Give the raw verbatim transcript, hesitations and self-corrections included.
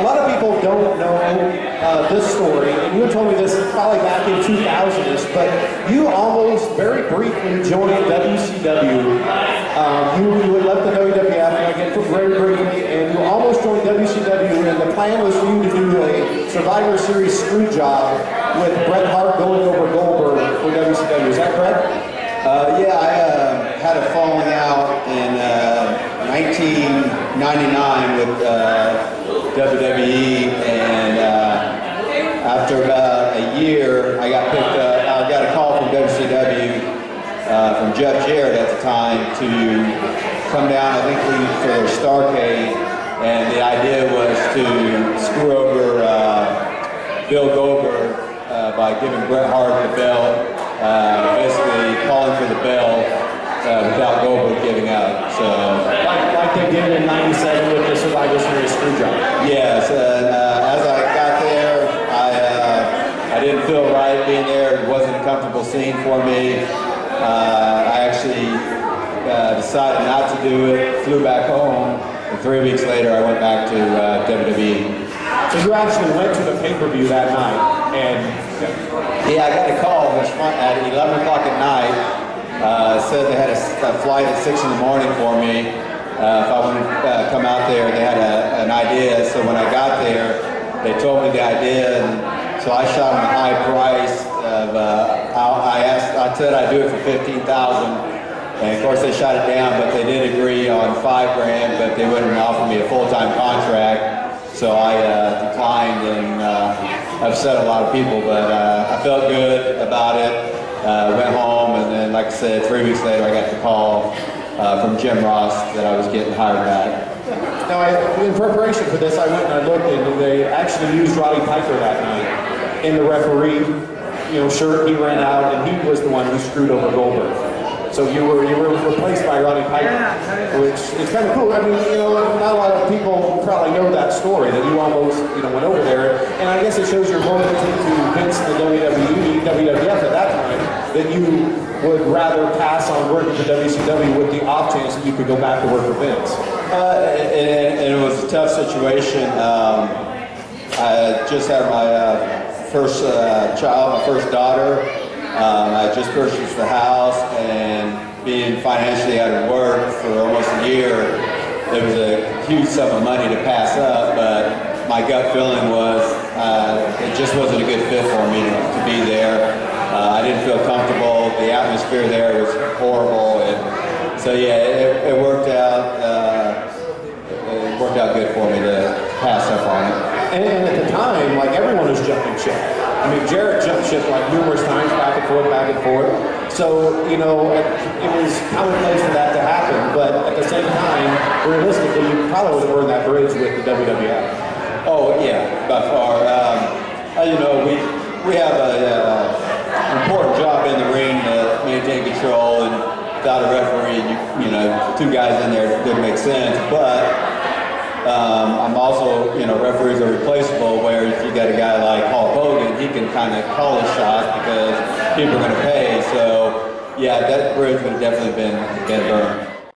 a lot of people don't know uh, this story, and you told me this probably back in two thousands, but you almost very briefly joined W C W. Um, you, you had left the W W F again for very briefly, and you almost joined W C W, and the plan was for you to do a Survivor Series screw job with Bret Hart going over Goldberg for W C W. Is that correct? Uh, yeah, I uh, had a falling out in uh, nineteen ninety-nine with uh, W W E, and uh, after about a year, I got picked up. I got a call from W C W uh, from Jeff Jarrett at the time to come down. I think we for Starcade, and the idea was to screw over uh, Bill Goldberg uh, by giving Bret Hart the belt. Uh, basically calling for the bell uh, without Goldberg giving out. So like, like they did in ninety-seven with the Survivor Series screw job. Yes, and uh, as I got there, I uh, I didn't feel right being there. It wasn't a comfortable scene for me. Uh, I actually uh, decided not to do it. Flew back home, and three weeks later, I went back to uh, W W E. So you actually went to the pay-per-view that night, and yeah, I got a call at eleven o'clock at night. Uh, said they had a, a flight at six in the morning for me. Uh, if I wanted to uh, come out there, they had a, an idea. So when I got there, they told me the idea, and so I shot them a high price of. Uh, I asked, I said I'd do it for fifteen thousand, and of course they shot it down. But they did agree on five grand, but they wouldn't offer me a full-time contract. So I uh, declined and uh, upset a lot of people, but uh, I felt good about it, uh, went home, and then like I said, three weeks later I got the call uh, from Jim Ross that I was getting hired back. Now, I, in preparation for this, I went and I looked, and they actually used Roddy Piper that night in the referee you know, shirt. He ran out, and he was the one who screwed over Goldberg. So you were you were replaced by Roddy Piper, which is kind of cool. I mean, you know, not a lot of people probably know that story that you almost you know went over there, and I guess it shows your loyalty to Vince and the W W E, W W F at that time, that you would rather pass on working for W C W with the off chance that you could go back to work for Vince. Uh, and, and it was a tough situation. Um, I just had my uh, first uh, child, my first daughter. Um, I just purchased the house, and being financially out of work for almost a year, it was a huge sum of money to pass up, but my gut feeling was uh, it just wasn't a good fit for me to, to be there. Uh, I didn't feel comfortable. The atmosphere there was horrible, and so yeah, it, it worked out. Uh, it, it worked out good for me to pass up on it. And, and at the time, like, everyone was jumping ship. I mean, Jarrett jumped ship like numerous times, back and forth, back and forth. So, you know, it, it was commonplace for that to happen, but at the same time, realistically, you probably would have burned that bridge with the W W F. Oh, yeah, by far. Um, you know, we we have an uh, important job in the ring to maintain control, and without a referee, you, you know, two guys in there didn't make sense, but. Um, I'm also, you know, referees are replaceable, where if you got a guy like Hulk Hogan, he can kind of call a shot because people are going to pay. So, yeah, that bridge would have definitely been, been burned.